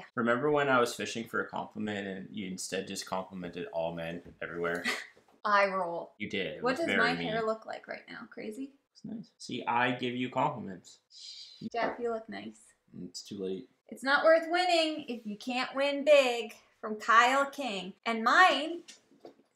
yeah. Remember when I was fishing for a compliment and you instead just complimented all men everywhere? I roll. You did. It what does my mean. Hair look like right now? Crazy? It's nice. See, I give you compliments. Jeff, you look nice. It's too late. It's not worth winning if you can't win big. From Kyle King. And mine...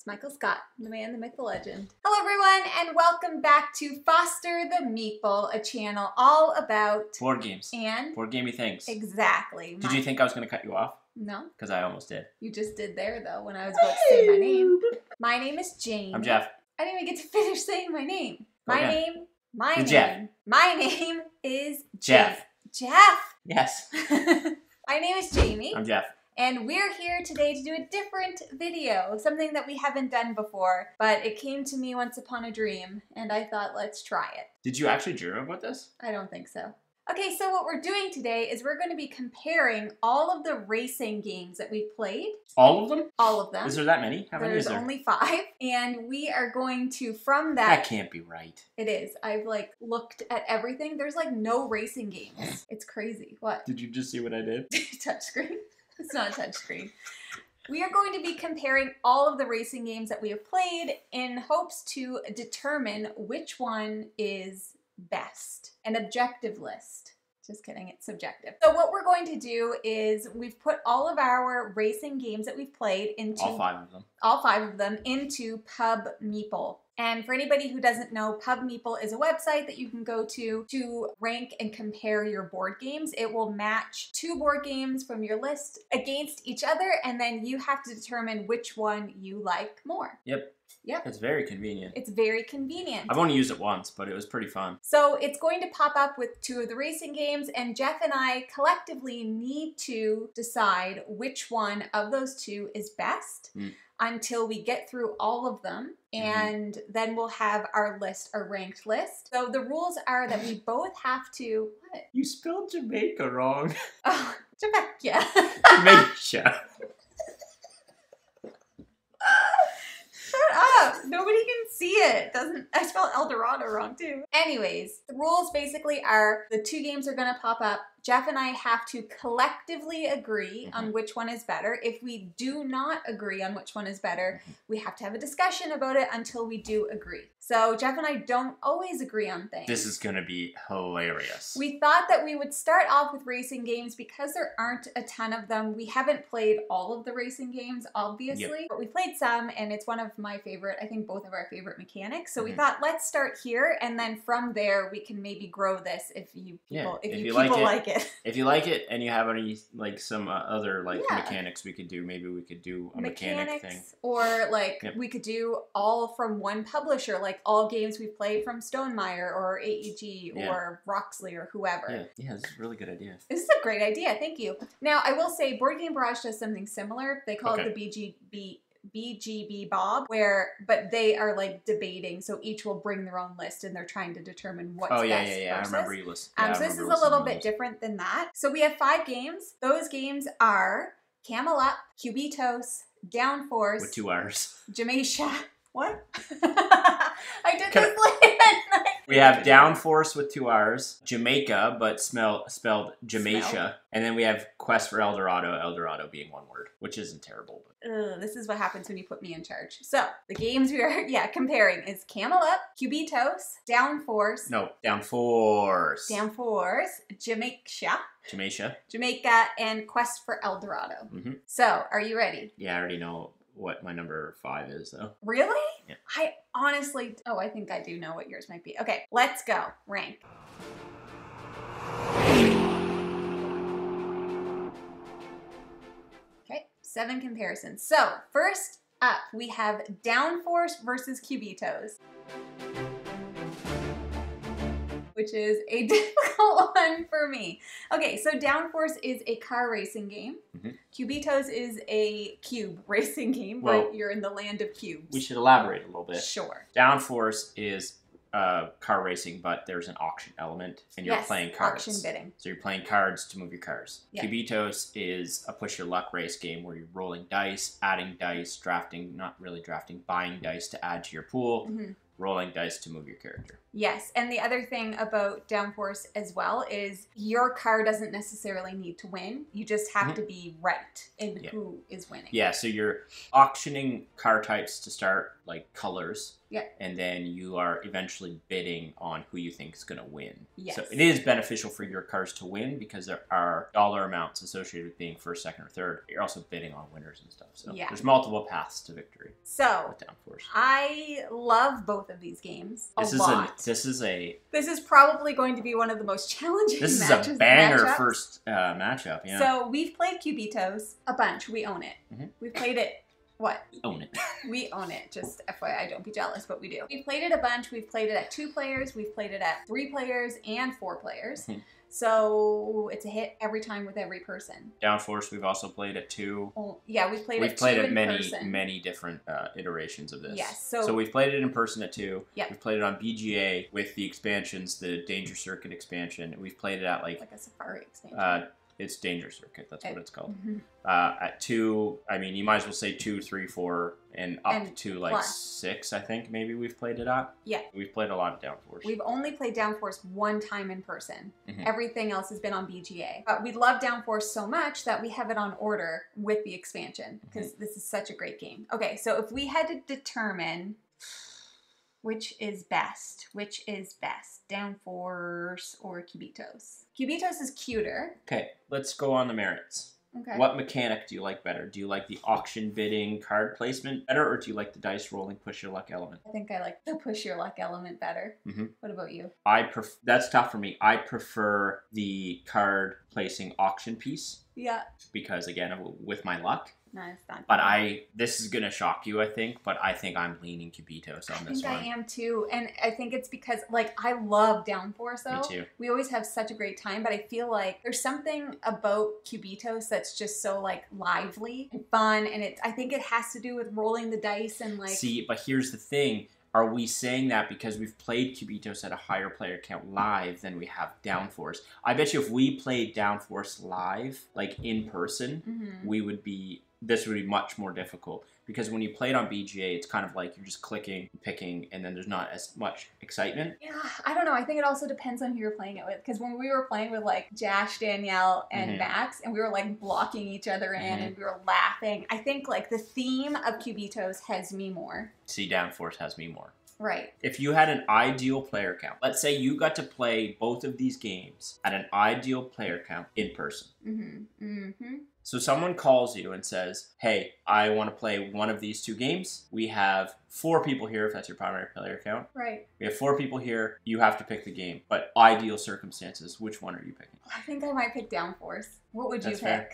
Michael Scott, the man, the myth, the legend. Hello everyone, and welcome back to Foster the Meeple, a channel all about... board games. And... board gamey things. Exactly. Did you think I was going to cut you off? No. Because I almost did. You just did there, though, when I was about to say my name. My name is Jane. I'm Jeff. I didn't even get to finish saying my name. My name. Jeff. My name is... Jeff. Jeff. Yes. My name is Jamie. I'm Jeff. And we're here today to do a different video, something that we haven't done before, but it came to me once upon a dream, and I thought, let's try it. Did you actually dream about this? I don't think so. Okay, so what we're doing today is we're going to be comparing all of the racing games that we've played. All of them? All of them. Is there that many? How many is there? There's only 5. And we are going to, from that... That can't be right. It is. I've, like, looked at everything. There's, like, no racing games. It's crazy. What? Did you just see what I did? Touchscreen. It's not a touchscreen. We are going to be comparing all of the racing games that we have played in hopes to determine which one is best. An objective list. Just kidding, it's subjective. So what we're going to do is we've put all of our racing games that we've played into... all 5 of them. All 5 of them into PubMeeple. And for anybody who doesn't know, PubMeeple is a website that you can go to rank and compare your board games. It will match 2 board games from your list against each other, and then you have to determine which one you like more. Yep. Yep. It's very convenient. It's very convenient. I've only used it once, but it was pretty fun. So it's going to pop up with 2 of the racing games, and Jeff and I collectively need to decide which one of those 2 is best. Until we get through all of them, and then we'll have our list, our ranked list. So the rules are that we both have to... What? You spelled Jamaica wrong. Oh, Jamaica. Jamaica. Shut up. Nobody can see it. Doesn't I spelled El Dorado wrong too. Anyways, the rules basically are the 2 games are gonna pop up. Jeff and I have to collectively agree on which one is better. If we do not agree on which one is better, we have to have a discussion about it until we do agree. So Jeff and I don't always agree on things. This is going to be hilarious. We thought that we would start off with racing games because there aren't a ton of them. We haven't played all of the racing games, obviously, but we played some, and it's one of my favorite, I think both of our favorite mechanics. So we thought, let's start here, and then from there, we can maybe grow this if you people, if you like it. If you like it and you have any, like, some other, like, mechanics we could do, maybe we could do a mechanic thing. Or, like, we could do all from one publisher, like all games we played from Stonemaier or AEG or Roxley or whoever. Yeah, this is a really good idea. This is a great idea. Thank you. Now, I will say Board Game Barrage does something similar. They call it the BGB Bob, but they are, like, debating, so each will bring their own list and they're trying to determine what's best. I remember you listening. So this is a little bit different than that. So we have 5 games. Those games are Camel Up, Cubitos, Downforce. With 2 R's. Jamaica. What? I did this late at night. We have Downforce with 2 R's, Jamaica, but spelled Jamaica, and then we have Quest for El Dorado, El Dorado being one word, which isn't terrible. But... Ugh, this is what happens when you put me in charge. So, the games we are, comparing is Camel Up, Cubitos, Downforce. No, Downforce. Downforce, Jamaica. Jamaica, and Quest for El Dorado. So, are you ready? Yeah, I already know what my number 5 is, though. Really? Yeah. I honestly... Oh, I think I do know what yours might be. Okay, let's go. Rank. Okay, 7 comparisons. So, first up, we have Downforce versus Cubitos, which is a difficult one for me. Okay, so Downforce is a car racing game. Cubitos is a cube racing game, but you're in the land of cubes. We should elaborate a little bit. Sure. Downforce is car racing, but there's an auction element, and you're playing cards. Auction bidding. So you're playing cards to move your cars. Cubitos is a push your luck race game where you're rolling dice, adding dice, drafting, not really drafting, buying dice to add to your pool. rolling dice to move your character. Yes, and the other thing about Downforce as well is your car doesn't necessarily need to win. You just have to be right in who is winning. Yeah, so you're auctioning car types to start, like colors. Yeah. And then you are eventually bidding on who you think is going to win. Yes. So it is beneficial for your cars to win because there are dollar amounts associated with being first, second, or third. You're also bidding on winners and stuff. So there's multiple paths to victory. So with Downforce. I love both of these games a lot. This is probably going to be one of the most challenging matches. This is a banger first matchup, yeah. So we've played Cubitos a bunch. We own it. Mm-hmm. We've played it. What? Own it. We own it. Just FYI, don't be jealous, but we do. We've played it a bunch. We've played it at 2 players. We've played it at 3 players and 4 players. So it's a hit every time with every person. Downforce, we've also played at 2. Oh, yeah, we've played it many different iterations of this. Yes. So we've played it in person at 2. Yeah. We've played it on BGA with the expansions, the Danger Circuit expansion. We've played it at like a Safari expansion. It's Danger Circuit. That's what it's called. Mm-hmm. At 2, I mean, you might as well say 2, 3, 4, and up to like 6, I think, maybe we've played it at. Yeah. We've played a lot of Downforce. We've only played Downforce 1 time in person. Mm-hmm. Everything else has been on BGA. But we love Downforce so much that we have it on order with the expansion because this is such a great game. Okay, so if we had to determine which is best, Downforce or Cubitos? Cubitos is cuter. Okay, let's go on the merits. Okay. What mechanic do you like better? Do you like the auction bidding card placement better, or do you like the dice rolling push your luck element? I think I like the push your luck element better. Mm-hmm. What about you? That's tough for me. I prefer the card placing auction piece. Yeah. Because again, with my luck. No, it's not. But this is going to shock you, I think, but I think I'm leaning Cubitos on this one. I think I am too. And I think it's because, like, I love Downforce though. Me too. We always have such a great time, but I feel like there's something about Cubitos that's just so, like, lively and fun. And I think it has to do with rolling the dice and, like... See, but here's the thing. Are we saying that because we've played Cubitos at a higher player count live than we have Downforce? I bet you if we played Downforce live, like, in person, we would be... This would be much more difficult because when you play it on BGA, it's kind of like you're just clicking, picking, and then there's not as much excitement. Yeah, I don't know. I think it also depends on who you're playing it with because when we were playing with like Jash, Danielle, and Max, and we were like blocking each other in and we were laughing, I think like the theme of Cubitos has me more. See, Downforce has me more. Right. If you had an ideal player count, let's say you got to play both of these games at an ideal player count in person. So someone calls you and says, hey, I want to play one of these 2 games. We have 4 people here, if that's your primary player count. Right. We have 4 people here. You have to pick the game. But ideal circumstances, which one are you picking? I think I might pick Downforce. What would you pick? Fair.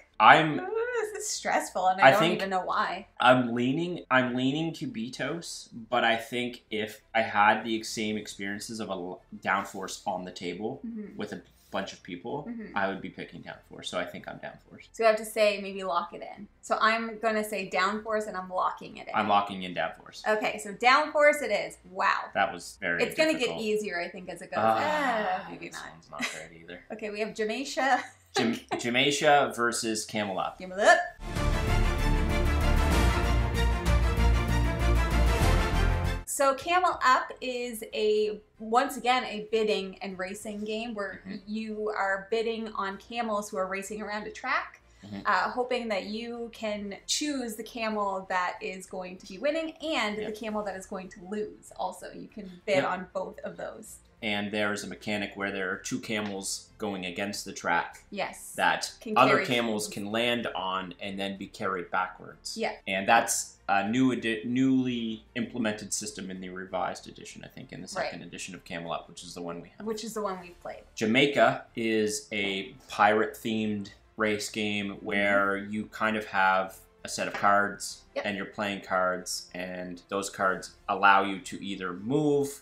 This is stressful, and I don't even know why. I'm leaning Cubitos, but I think if I had the same experiences of a Downforce on the table with a bunch of people, I would be picking Downforce, so I think I'm Downforce. So you have to say maybe lock it in. So I'm going to say Downforce, and I'm locking it in. I'm locking in Downforce. Okay, so Downforce it is. Wow. That was very It's going to get easier, I think, as it goes. Maybe not. Sounds not great either. Okay, we have Jamaica. Jamaica versus Camel Up. Camel Up. So Camel Up is once again a bidding and racing game where you are bidding on camels who are racing around a track, hoping that you can choose the camel that is going to be winning and the camel that is going to lose. Also, you can bid on both of those. And there is a mechanic where there are 2 camels going against the track. Yes. That other camels can land on and then be carried backwards. Yeah. And that's a newly implemented system in the revised edition, I think, in the second edition of Camel Up, which is the one we have. Which is the one we've played. Jamaica is a pirate-themed race game where you kind of have a set of cards and you're playing cards, and those cards allow you to either move,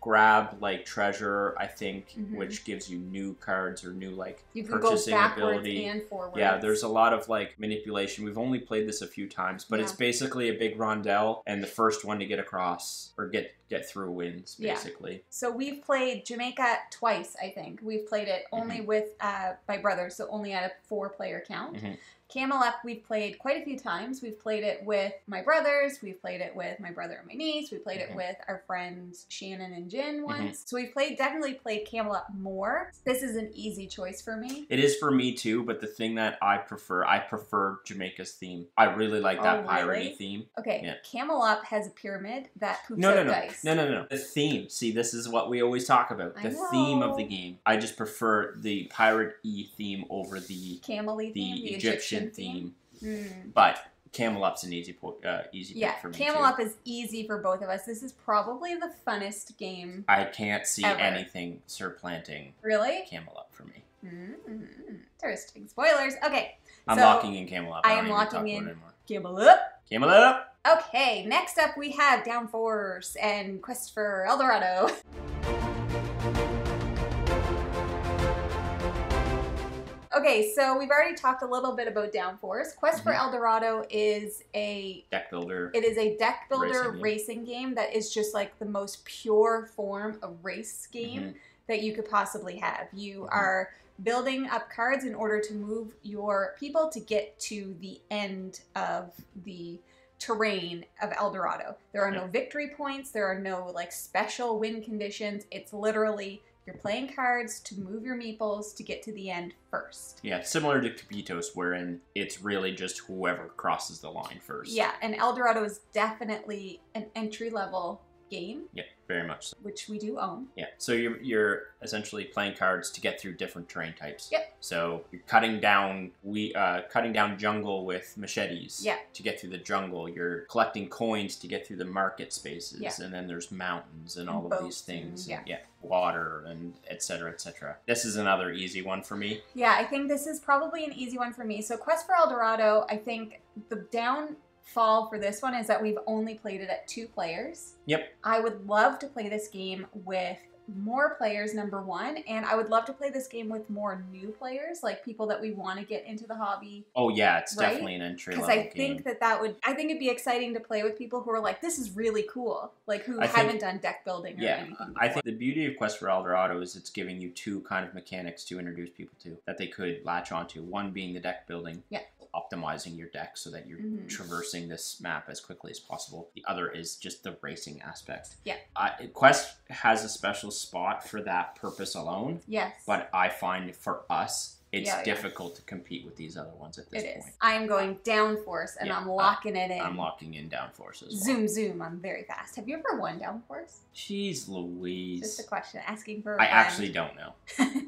grab like treasure, I think, which gives you new cards or new like you can purchasing go backwards ability. And forwards. Yeah, there's a lot of like manipulation. We've only played this a few times, but it's basically a big rondelle, and the first one to get across or get through wins, basically. Yeah. So we've played Jamaica twice, I think. We've played it only with my brother, so only at a 4-player count. Camel Up, we've played quite a few times. We've played it with my brothers. We've played it with my brother and my niece. We played it with our friends Shannon and Jin once. So we've definitely played Camel Up more. This is an easy choice for me. It is for me too, but the thing that I prefer Jamaica's theme. I really like that piratey theme. Okay, Camel Up has a pyramid that poops out dice. No. The theme. See, this is what we always talk about. The theme of the game. I just prefer the pirate-y theme over the camel-y theme, the Egyptian theme. But Camel Up's an easy pick for me. Camel Up is easy for both of us. This is probably the funnest game. I can't see anything surplanting Camel Up for me. Interesting. Spoilers. Okay. I'm locking in Camel Up. I am locking in Camel Up. Camel Up. Okay. Next up, we have Downforce and Quest for El Dorado. Okay, so we've already talked a little bit about Downforce. Quest for El Dorado is a deck builder. It is a deck builder racing game that is just like the most pure form of race game that you could possibly have. You are building up cards in order to move your people to get to the end of the terrain of El Dorado. There are no victory points. There are no like special win conditions. It's literally you're playing cards to move your meeples to get to the end first. Yeah, similar to Cubitos, wherein it's really just whoever crosses the line first. Yeah, and El Dorado is definitely an entry-level game. Yeah, very much so. Which we do own. Yeah, so you're essentially playing cards to get through different terrain types. Yep. So you're cutting down jungle with machetes to get through the jungle. You're collecting coins to get through the market spaces. Yeah. And then there's mountains and all of these things. Yeah. Water and etc. This is another easy one for me. Yeah, I think this is probably an easy one for me. So Quest for El Dorado, I think the downfall for this one is that we've only played it at 2 players. Yep. I would love to play this game with more players, number one, and I would love to play this game with more new players, like people that we want to get into the hobby. Oh yeah, it's definitely an entry level game. Because I think I think it'd be exciting to play with people who are like, this is really cool, like who haven't done deck building or anything before. I think the beauty of Quest for El Dorado is it's giving you 2 kind of mechanics to introduce people to that they could latch onto. One being the deck building. Yeah. Optimizing your deck so that you're traversing this map as quickly as possible. The other is just the racing aspect. Yeah. Quest has a special spot for that purpose alone. Yes. But I find for us, it's difficult to compete with these other ones at this point. I'm going Downforce and I'm locking it in. I'm locking in Downforce as well. Zoom, I'm very fast. Have you ever won Downforce? Jeez Louise. Just a question, asking for a friend. I actually don't know.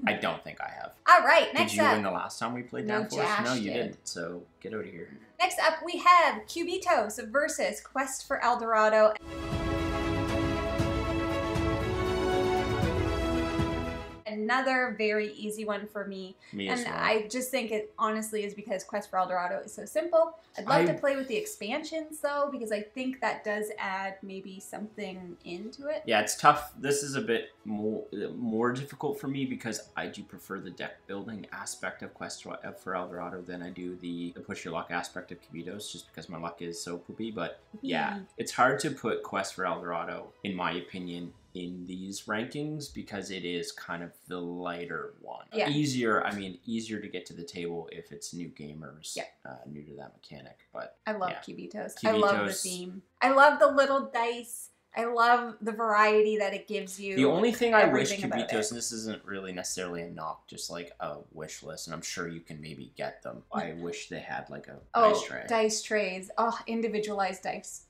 I don't think I have. All right, next up. Did you win the last time we played Downforce? No, you didn't, so get out of here. Next up, we have Cubitos versus Quest for El Dorado. Another very easy one for me. Me as well. I just think it honestly is because Quest for El Dorado is so simple. I'd love to play with the expansions though, because I think that does add maybe something into it. Yeah, it's tough. This is a bit more difficult for me because I do prefer the deck building aspect of Quest for El Dorado than I do the push your luck aspect of Cubitos, just because my luck is so poopy. But yeah, it's hard to put Quest for El Dorado, in my opinion, in these rankings because it is kind of the lighter one. Yeah. Easier to get to the table if it's new gamers, new to that mechanic. But I love Cubitos. I love the theme. I love the little dice. I love the variety that it gives you. The only thing I wish Cubitos, and this isn't really necessarily a knock, just like a wish list, and I'm sure you can maybe get them. I wish they had like a dice tray. Dice trays. Oh, individualized dice.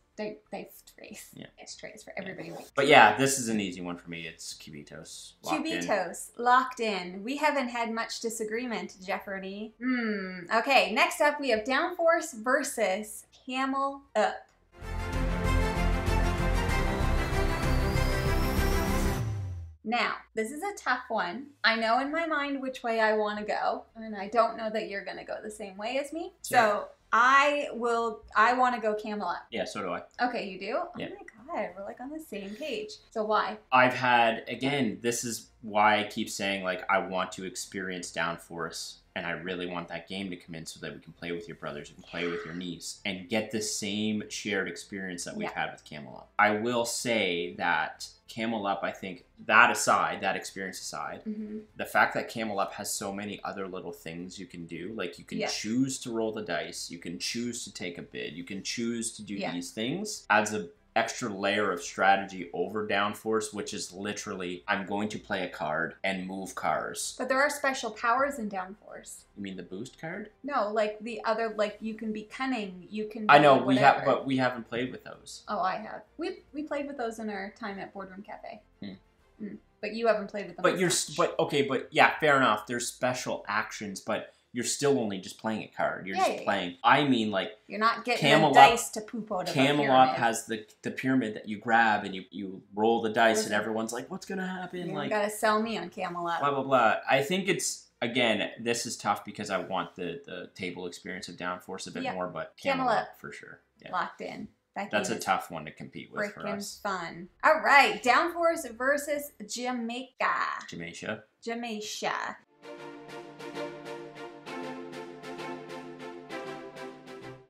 Dice trays. Yeah. Dice trays for everybody. Yeah. But yeah, this is an easy one for me. It's Cubitos. Locked in. We haven't had much disagreement, Jeffrey. Okay, next up we have Downforce versus Camel Up. Now, this is a tough one. I know in my mind which way I want to go, and I don't know that you're going to go the same way as me. So I want to go Camel Up. Yeah, so do I. Okay, you do? Yeah. Oh my God, we're like on the same page. So why? Again, this is why I keep saying like I want to experience Downforce and I really want that game to come in so that we can play with your brothers, you can play with your niece, and get the same shared experience that we've had with Camel Up. I will say that Camel Up, I think, that aside, that experience aside, the fact that Camel Up has so many other little things you can do, like you can choose to roll the dice, you can choose to take a bid, you can choose to do these things, adds a extra layer of strategy over Downforce, which is literally, I'm going to play a card and move cars. But there are special powers in Downforce. You mean the boost card? No, like the other, like you can be cunning, you can be but we haven't played with those. Oh, I have. We played with those in our time at Boardroom Cafe. But you haven't played with them. But you're, but yeah, fair enough. There's special actions, but you're still only just playing a card. You're just playing. I mean, like, you're not getting Camel dice to poop out of Camel Up has the pyramid that you grab and you roll the dice and everyone's like, what's going to happen? You like, gotta sell me on Camel Up. Blah, blah, blah. I think it's, again, this is tough because I want the table experience of Downforce a bit more, but Camel Up for sure. Yeah. Locked in. That's a tough one to compete with for us. Fun. All right. Downforce versus Jamaica. Jamaica. Jamaica.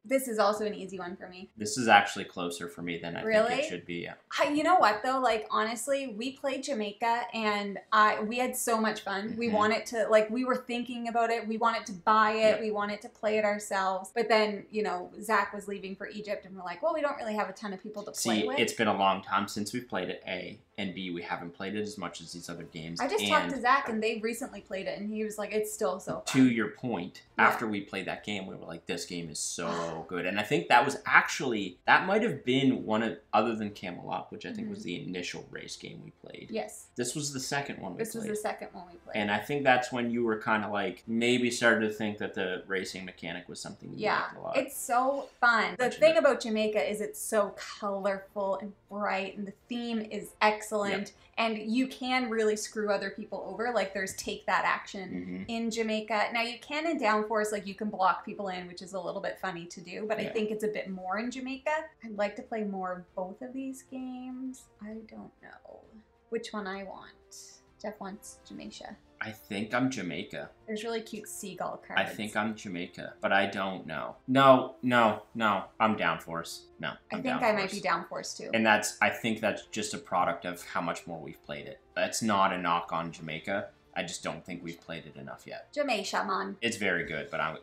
This is also an easy one for me. This is actually closer for me than I think it should be. Yeah. You know what though? Like honestly, we played Jamaica and we had so much fun. We wanted to, like, we were thinking about it. We wanted to buy it. We wanted to play it ourselves. But then, you know, Zach was leaving for Egypt and we're like, well, we don't really have a ton of people to play with. It's been a long time since we've played it, A. And B, we haven't played it as much as these other games. I just talked to Zach and they recently played it and he was like, it's still so fun. To your point, after we played that game, we were like, this game is so good. And I think that was actually, that might have been one of, other than Camel Up, which I think was the initial race game we played. Yes. This was the second one we played. This was the second one we played. And I think that's when you were kind of like, maybe started to think that the racing mechanic was something you liked a lot. It's so fun. The thing about Jamaica is it's so colorful and bright and the theme is excellent and you can really screw other people over. Like there's take that action in Jamaica. Now you can in Downforce, like you can block people in, which is a little bit funny to do, but I think it's a bit more in Jamaica. I'd like to play more of both of these games. I don't know which one I want. Jeff wants Jamaica. I think I'm Jamaica. There's really cute seagull cards. I think I'm Jamaica, but I don't know. No. I'm Downforce. No, I think I might be Downforce too. And that's, I think that's just a product of how much more we've played it. That's not a knock on Jamaica. I just don't think we've played it enough yet. Jamaica, man. It's very good, but I'm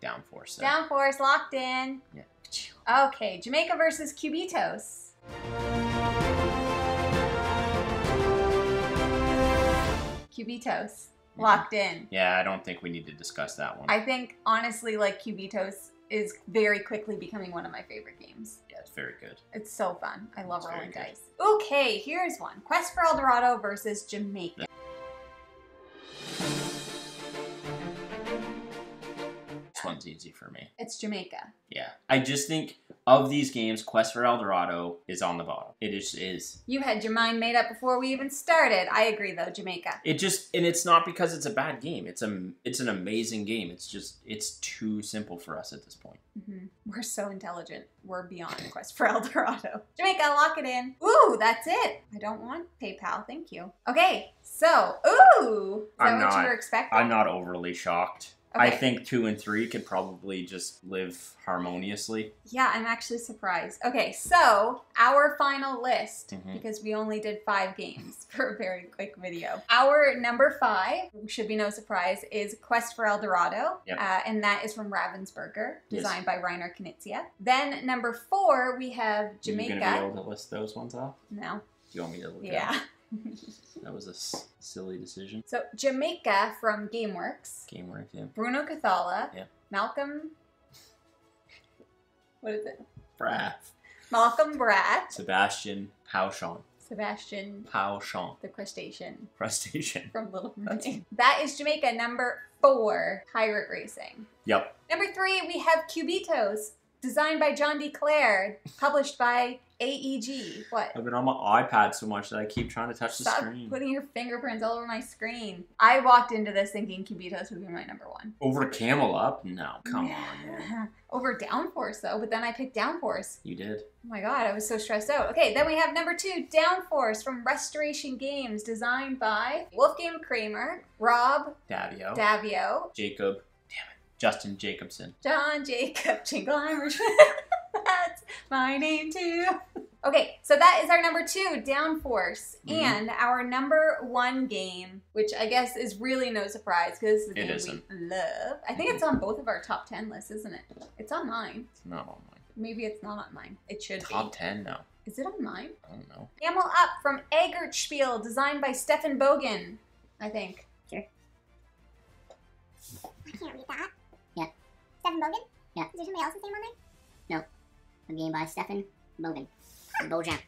Downforce. So. Downforce, locked in. Yeah. Okay, Jamaica versus Cubitos. Cubitos, locked in. Yeah, I don't think we need to discuss that one. I think, honestly, like Cubitos is very quickly becoming one of my favorite games. Yeah, it's very good. It's so fun. I love rolling dice. Okay, here's one. Quest for El Dorado versus Jamaica. This one's easy for me. It's Jamaica. Yeah. I just think of these games, Quest for El Dorado is on the bottom. It just is. You had your mind made up before we even started. I agree though, Jamaica. It just, and it's not because it's a bad game. It's an amazing game. It's just, it's too simple for us at this point. We're so intelligent. We're beyond Quest for El Dorado. Jamaica, lock it in. Ooh, that's it. I don't want PayPal. Thank you. Okay, so, ooh. Is that what you were expecting? I'm not overly shocked. Okay. I think 2 and 3 could probably just live harmoniously. Yeah, I'm actually surprised. Okay, so our final list, because we only did 5 games for a very quick video. Our number 5, should be no surprise, is Quest for El Dorado. And that is from Ravensburger, designed by Reiner Knizia. Then number 4, we have Jamaica. Are you going to be able to list those ones off? No. Do you want me to look at them? That was a silly decision. So Jamaica from Gameworks. Gameworks, yeah. Bruno Cathala. Yeah. Malcolm. What is it? Brath. Malcolm Brath. Sébastien Pauchon. Sébastien Pauchon. The crustacean. Crustacean. From Little Mermaid. That is Jamaica. Number 4, pirate racing. Yep. Number 3, we have Cubitos, designed by John D. Claire, published by AEG. What? I've been on my iPad so much that I keep trying to touch the screen. Stop putting your fingerprints all over my screen. I walked into this thinking Cubitos would be my number 1. Over Camel Up? No, come on. Man. Over Downforce though, but then I picked Downforce. You did. Oh my god, I was so stressed out. Okay, then we have number 2, Downforce from Restoration Games, designed by Wolfgang Kramer, Rob Daviau, Jacob Justin Jacobson. John Jacob Jingle Irish. That's my name too. Okay, so that is our number two, Downforce. Mm-hmm. And our number one game, which I guess is really no surprise because it's the game we love. I think it's on both of our top 10 lists, isn't it? It's on mine. It's not on mine. Maybe it's not on mine. It should be. Top 10 now. Is it on mine? I don't know. Camel Up from Eggertspiel, designed by Stefan Bogen, I think. Sure. I can't read that. Yeah. Stefan Bogen? Yeah. Is there somebody else's name on there? No. A game by Stefan Bogen. Bojan.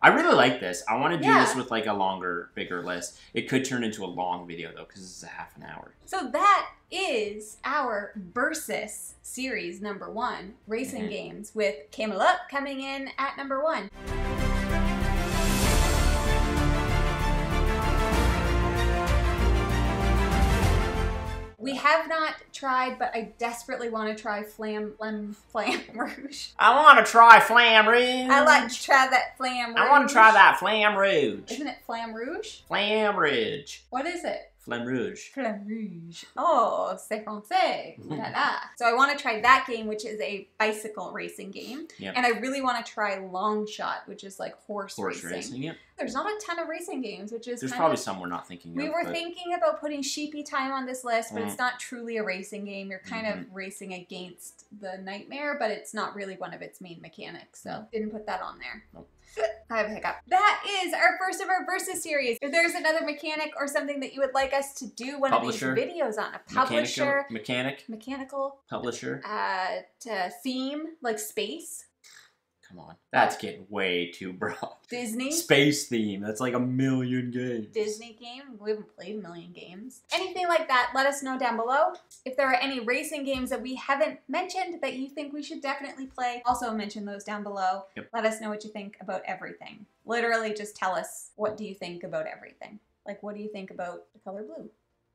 I really like this. I want to do this with like a longer, bigger list. It could turn into a long video though, because it's a half an hour. So that is our Versus series number one, racing games, with Camel Up coming in at number one. We have not tried, but I desperately want to try Flamme Rouge. I want to try Flamme Rouge. I like to try that Flamme Rouge. I want to try that Flamme Rouge. Isn't it Flamme Rouge? Flamme Rouge. What is it? Flamme Rouge. Flamme Rouge. Oh, c'est français. La la. So I want to try that game, which is a bicycle racing game. Yep. And I really want to try Long Shot, which is like horse racing. Yep. There's not a ton of racing games, which is There's probably some we're not thinking of. We were thinking about putting Sheepy Time on this list, but it's not truly a racing game. You're kind of racing against the nightmare, but it's not really one of its main mechanics. So didn't put that on there. Nope. I have a hiccup. That is our first of our Versus series. If there's another mechanic or something that you would like us to do one of these videos on, a publisher. Mechanical. Publisher. Theme, like space. Come on. That's getting way too broad. Disney? Space theme. That's like a million games. Disney game? We haven't played a million games. Anything like that, let us know down below. If there are any racing games that we haven't mentioned that you think we should definitely play, also mention those down below. Yep. Let us know what you think about everything. Literally just tell us, what do you think about everything? Like, what do you think about the color blue?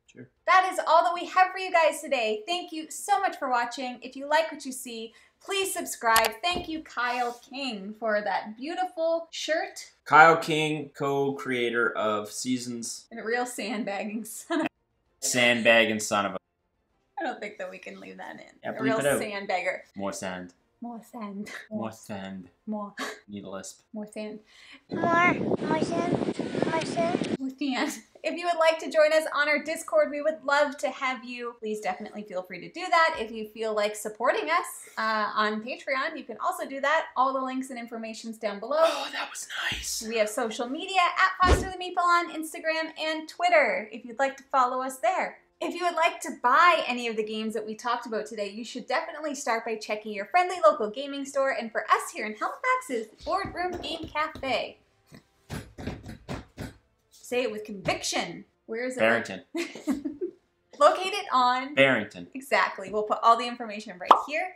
Sure. That is all that we have for you guys today. Thank you so much for watching. If you like what you see, please subscribe. Thank you, Kyle King, for that beautiful shirt. Kyle King, co-creator of Seasons. And a real sandbagging son of a... Sandbagging son of a... I don't think that we can leave that in. Yeah, a real sandbagger. More sand. More sand. More sand. More. Need a lisp. More sand. More. More sand. More sand. More sand. If you would like to join us on our Discord, we would love to have you. Please definitely feel free to do that. If you feel like supporting us on Patreon, you can also do that. All the links and information's down below. Oh, that was nice. We have social media at Foster the Meeple on Instagram and Twitter if you'd like to follow us there. If you would like to buy any of the games that we talked about today, you should definitely start by checking your friendly local gaming store, and for us here in Halifax is Boardroom Game Cafe. Say it with conviction. Where is it? Barrington. Located on... Barrington. Exactly. We'll put all the information right here,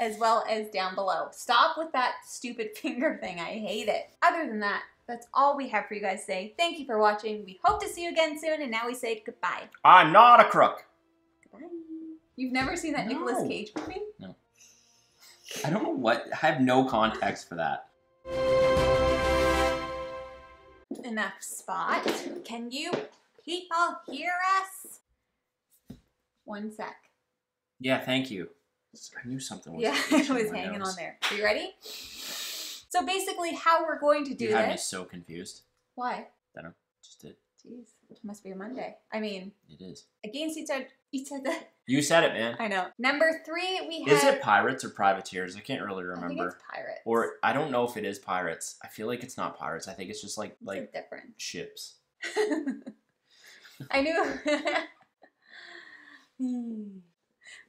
as well as down below. Stop with that stupid finger thing. I hate it. Other than that, that's all we have for you guys today. Thank you for watching. We hope to see you again soon, and now we say goodbye. I'm not a crook. Goodbye. You've never seen that Nicolas Cage movie? No. I don't know what... I have no context for that. Enough spot. Can you people hear us? One sec. Yeah, thank you. I knew something was... Yeah, it was hanging on there. Are you ready? So basically how we're going to do this... You have me so confused. Why? I don't know. Just did. Jeez. It must be a Monday. I mean... It is. Against each other. You said it, man. I know. Number three, we have... Is it Pirates or Privateers? I can't really remember. I think it's Pirates. Or I don't know if it is Pirates. I feel like it's not Pirates. I think it's just like different ships. I knew.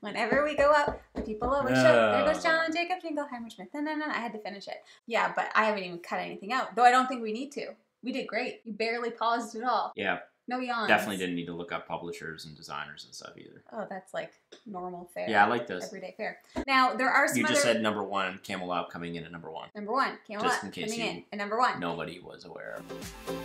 Whenever we go up, the people always show. There goes John Jacob Jingleheimer Schmidt. No, I had to finish it. Yeah, but I haven't even cut anything out. Though I don't think we need to. We did great. You barely paused at all. Yeah. No yawns. Definitely didn't need to look up publishers and designers and stuff either. Oh, that's like normal fare. Yeah, I like this. Everyday fare. Now, there are some You just said number one, Camel Up coming in at number one. Number one, Camel Up coming in at number one. Nobody was aware of it.